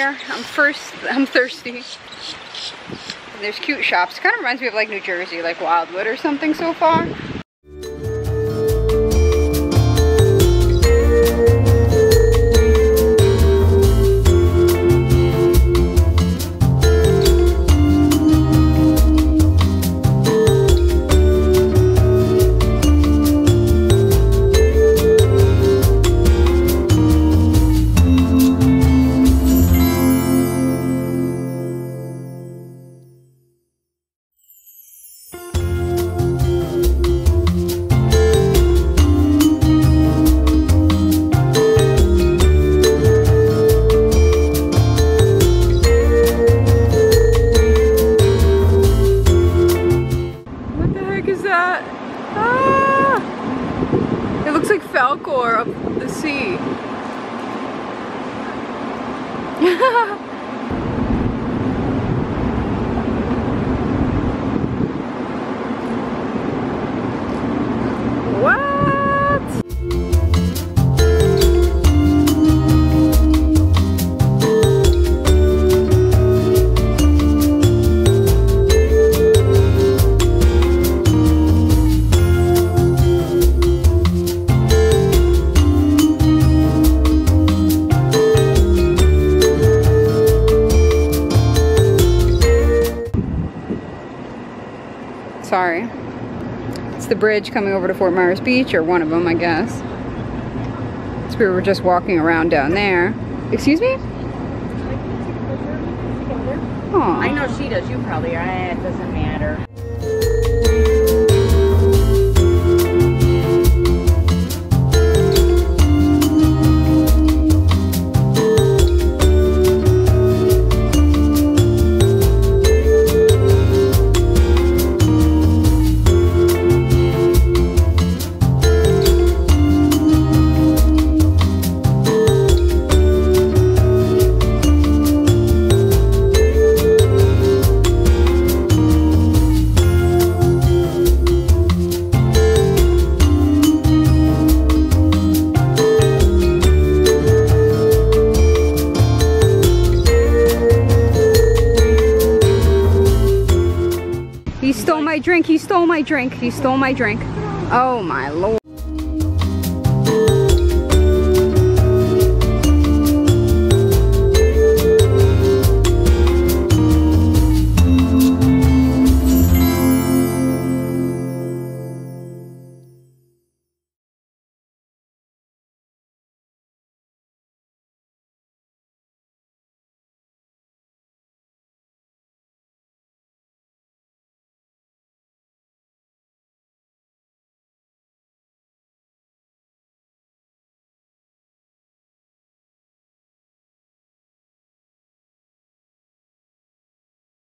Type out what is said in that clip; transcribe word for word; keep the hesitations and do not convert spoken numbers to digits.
there. I'm first, I'm thirsty. And there's cute shops. It kind of reminds me of like New Jersey, like Wildwood or something so far. Sorry. It's the bridge coming over to Fort Myers Beach, or one of them, I guess. So we were just walking around down there. Excuse me? Aww. I know she does, you probably are. It doesn't matter. He stole my drink. He stole my drink. He stole my drink. Oh my Lord.